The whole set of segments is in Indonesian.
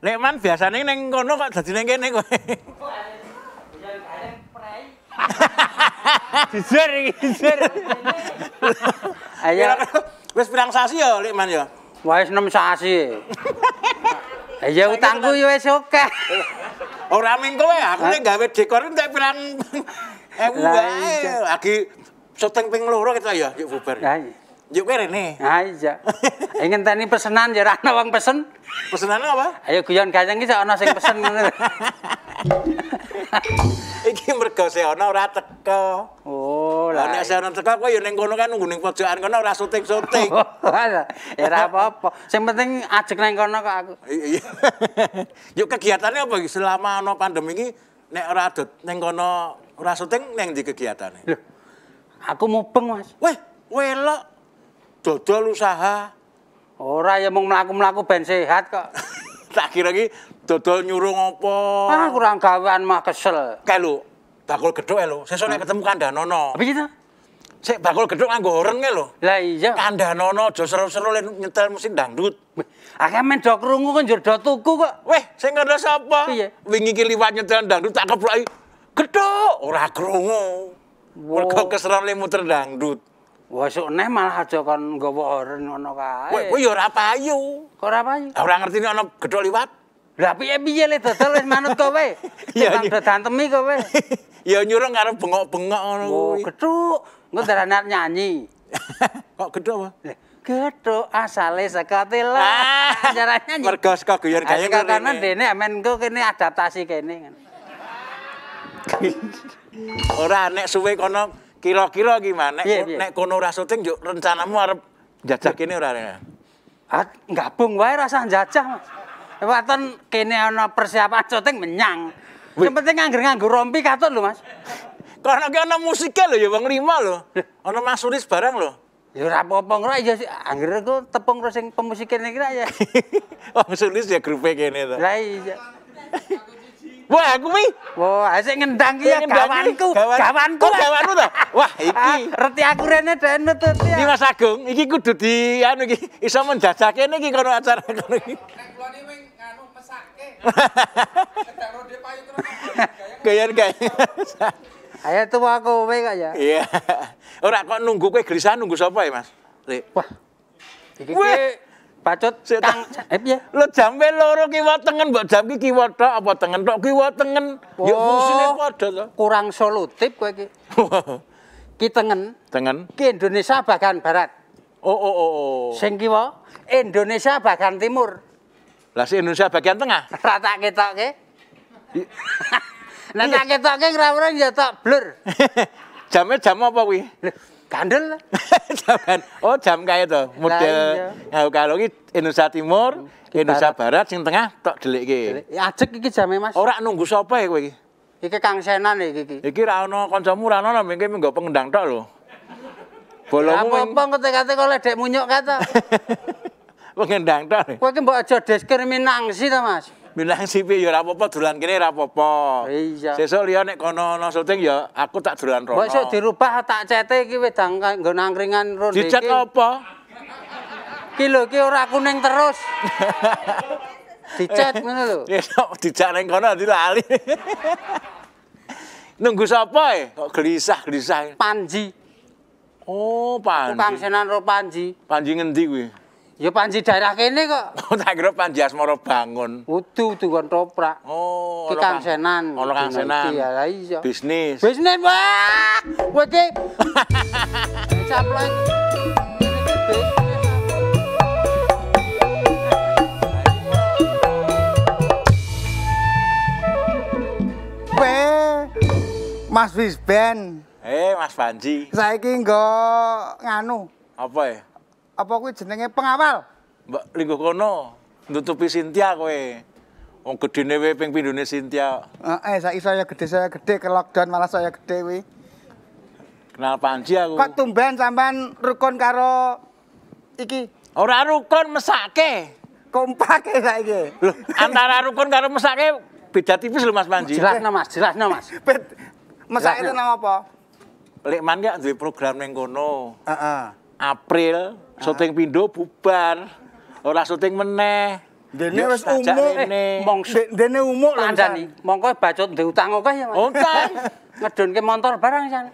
Lekman biasanya neng kono kok jadi neng kene kowe. Jujur iki, jujur. Ayo wis pirang sasi ya Lekman ya? Wis 6 sasi. Ya utangku yo wis oke. Ora mung kowe, aku nek gawe dekor entek pirang ewu wae. Lagi syuting ping 2 kita ya, yuk bubar. Yuk kowe rene. Ha iya. Ngenteni pesenan ya ora ana wong pesen. Pesenane apa? Ayo guyon gayeng iki ana sing pesen ngono. Iki mergo se ana ora teko. Oh, lah nek se ana teko kowe ya ning kono kan nunggu ning pojokan kono ora syuting-syuting. Ya ora apa-apa. Sing penting ajeng ning kono kok aku. Iya. Yuk kegiatane apa iki selama ana pandemi iki nek ora adut ning kono ora syuting ning ndi kegiatane? Lho. Aku mubeng, Mas. Weh, welok dodol usaha. Ora ya mung mlaku-mlaku ben sehat kok. Tak kira iki dodol nyuruh apa? Ah, kurang gawean mah kesel. Kae lho, bakul gedhok lho. Sesuk nek ketemu Kandhanono. Piye to? Sik bakul gedhok nganggo horeng lho. Lah iya. Kandhanono aja seru-seru nyetel musik dangdut. Akeh men do krungu kok njur do tuku kok. Weh, sing ngono sapa? Wingi iki liwat nyetel dangdut tak keploki. Gedhok ora krungu. Mergo keserane muter dangdut. Wah, sok neh malah aja kon nggawa oren ngono kae. Kowe ya ora payu. Kok ora payu? Ora ngerti nek ana gedhok liwat. Lah piye-piye le dodol wis manut kowe. Ya dodantemi kowe. Ya nyurung karo bengok-bengok ngono kuwi. Oh, gedhok. Engko darane nyanyi. Kok gedhok apa? Gedhok asale saka telah. Carane nyanyi. Mergo saka guyon gayeng kene. Karena dene men engko kene adaptasi kene. Ora nek suwe kono kira-kira gimana? Nek kono ora syuting yo rencanamu arep jajah kene ora rene? Ah, gabung wae rasah jajah, Mas. Waton kene ana persiapan syuting menyang. Sing penting nganggur-nganggur rompi katut lho, Mas. Kono ki ana musike lho ya wong 5 lho. Ana Mas Suris barang lho. Ya ora apa-apa ngra ya anggere ku tepung terus sing pemusike niki ya. Wong Suris ya grupe kene to. Lah iya. Wah, aku mi. Wah, sik ngendang iki ya gawanku. Gawanku. Gawanmu to? Wah, iki reti aku rene dene tuti. Iki Mas Agung, iki kudu di anu iki iso menjajah kene iki kono acara kono iki. Nek kula ni wing anu mesake. Kedak rode payu terus. Gayen-gayen. Ayo tuwa kowe kok ya. Iya. Ora kok nunggu kowe gelisah nunggu sapa ya, Mas? Lek. Wah. Iki pacut kang piye lho jam 2 kiwa tengen mbok jam iki kiwa tok apa tengen tok kiwa tengen ya fungsine padha to kurang solutif kowe iki ki tengen tengen ki Indonesia bagian barat oh sing kiwa Indonesia bagian timur lah si Indonesia bagian tengah ora tak ketokke nek tak ketokke ngrawuh ya tok blur jame jam apa kuwi Kandel. Oh jam kaya to model kalau iki Indonesia Timur, Indonesia Barat sing tengah tok delik iki. Ajek iki jame Mas. Ora nunggu sapa ya kowe iki. Iki Kang Senan iki. Iki ra ono kancamu ra ono mengke nggo pengendang tok lho. Bolomu apa kate-kate kok ledek munyuk kae to. Pengendang tok. Kowe iki mbok aja diskriminasi to Mas. Minangsi piye ya ora apa-apa dolan kene ora apa-apa. Iya. Sesuk liya nek kono ana syuting ya aku tak dolan rono. Kok iso dirubah tak cete iki wedang nggo nangkringan rono iki. Dicet apa? Ki lho ki ora kuning terus. Dicet ngono lho. Sesuk dijak ning kono nanti lali. Nunggu sapa e? Kok gelisah-gelisah. Panji. Oh, Panji. Tukang Senan ro Panji. Panji ngendi kuwi? Ya Panji daerah kene kok. Tak kira Panji Asmara Bangun. Udu kon toprak. Oh, iki Kang Senan. Ono Kang Senan. Iya, iya. Bisnis. Bisnis, Pak. Kowe iki. Caplok. Mas Wisben. Mas Panji. Saiki nggo nganu. Apa ya? Apa kuwi jenenge pengawal? Mbak lingguh kono nutupi Sintia kowe. Wong gedene wae ping pindhone Sintia. Heeh, saiki saya gede ke lockdown malah saya gede kuwi. Kenal Panji aku. Kok tumben sampean rukun karo iki? Ora rukun mesake. Kompake saiki. Lho, antara rukun karo mesake beda tipis lho Mas Panji. Jelasno Mas. Mesake itu nama apa? Lekman gak duwe program ning kono. Heeh. April syuting pindho bubar. Ora syuting meneh. Dene wis umuk, dene umuk lho Pandani. Mongko bacot diutang akeh ya, Mas. Utang. Ngedonke motor barang jan.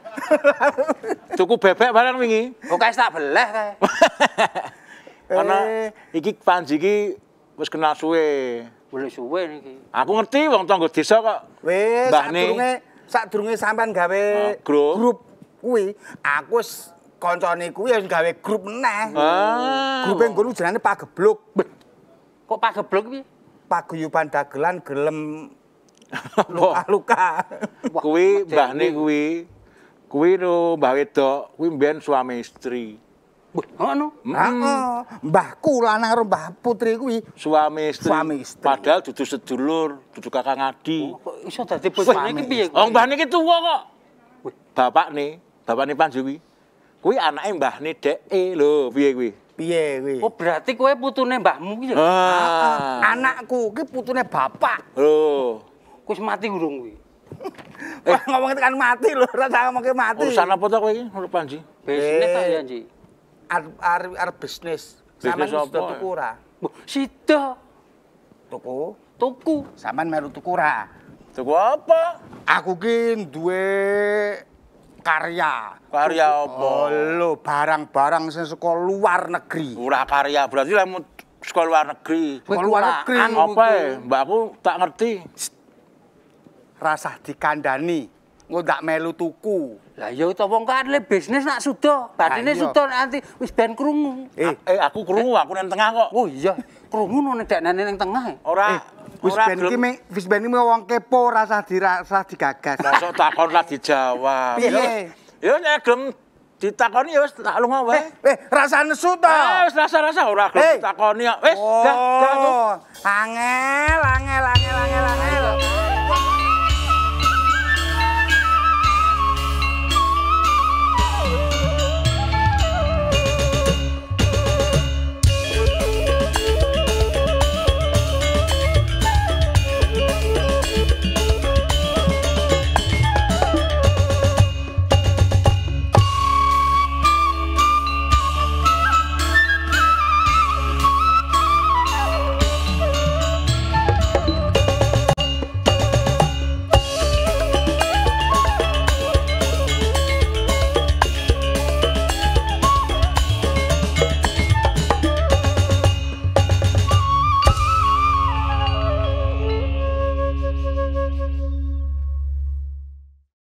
Cukup bebek barang wingi. Kok kae tak beleh kae. Ana iki Panji iki wis kenal suwe. Wis suwe niki. Aku ngerti wong tangga desa kok. Wis sadurunge sampean gawe grup kuwi, aku wis koncone kuwi wis gawe grup meneh. Grupe ngono jenenge Pagebluk. Kok Pagebluk iki? Paguyuban dagelan gelem luka-luka. Kuwi mbahne kuwi lho Mbah Wedok, kuwi mbiyen suami istri. Ngono. Heeh. Mbahku lanang karo Mbah Putri kuwi suami istri. Padahal dudu sedulur, dudu kakak ngadi. Kok iso dadi bocah iki piye? Oh, mbah niki tuwa kok. Bapakne Panji kuwi. Kuwi anake mbahne dheke lho, piye kuwi? Piye kuwi? Oh berarti kowe putune mbahmu iki ya. Anakku iki putune bapak. Lho. Kowe wis mati urung kuwi? Ngomong tekan mati lho, ora ngomongke mati. Urusan apa to kowe iki menurut Panji? Bisnis ta ya, Ji? Arep bisnis. Sampeyan wis tuku ora? Sida. Tuku? Tuku. Sampeyan melu tuku ora? Tuku apa? Aku ki duwe karya. Karya apa? Lho, barang-barang sing saka luar negeri. Ora karya, berarti lek saka luar negeri. Saka luar negeri. Apa e? Mbakku tak ngerti. Rasah dikandani. Engko ndak melu tuku. Lah ya to wong kan le bisnis nak suda, batine suda nanti wis ben krungu. Aku krungu, aku nang tengah kok. Oh iya, krungu nang deknane nang tengah. Ora. Wis ben iki wong kepo rasah dirasah digagas. Mosok takon lah dijawab. Piye? Ya nek gelem ditakoni ya wis tak lunga wae. Rasa nesu to. Wis rasa-rasa ora gelem ditakoni kok. Wis, dah. Angel.